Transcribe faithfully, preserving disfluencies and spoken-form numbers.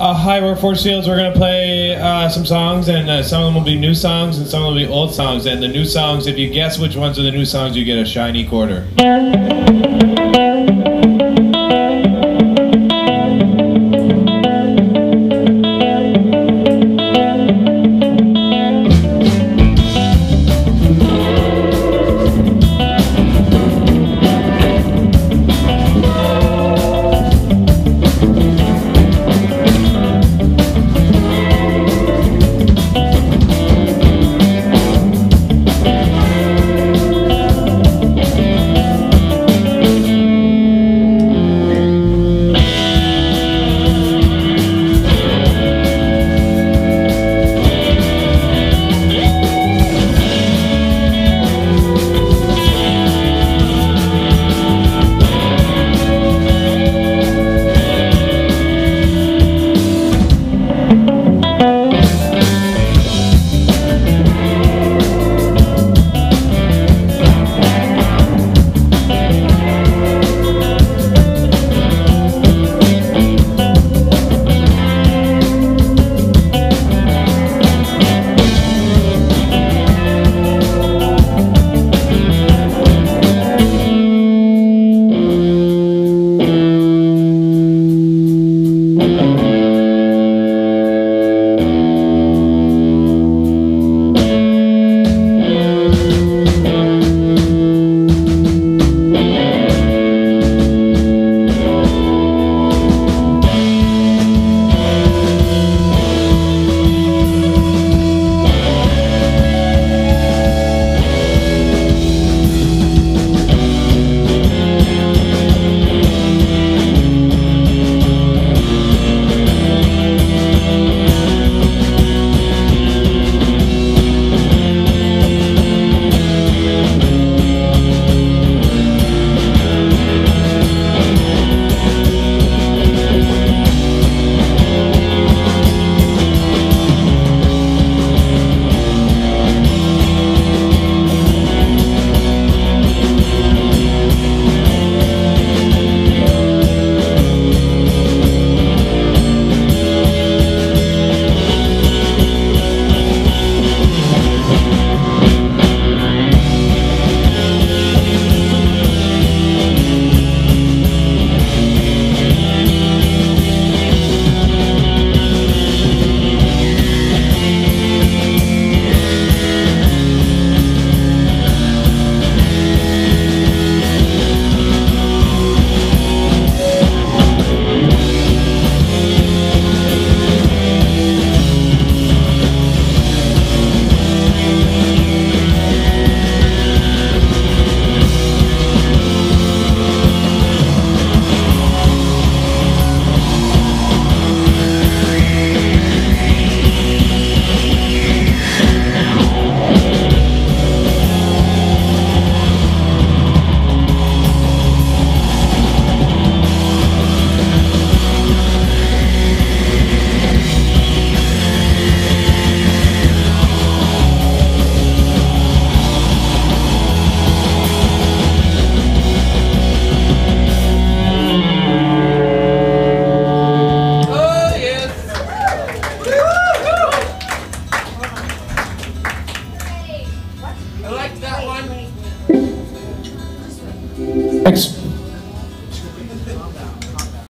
Uh, hi, we're Force Fields. We're going to play uh, some songs, and uh, some of them will be new songs, and some will be old songs. And the new songs, if you guess which ones are the new songs, you get a shiny quarter.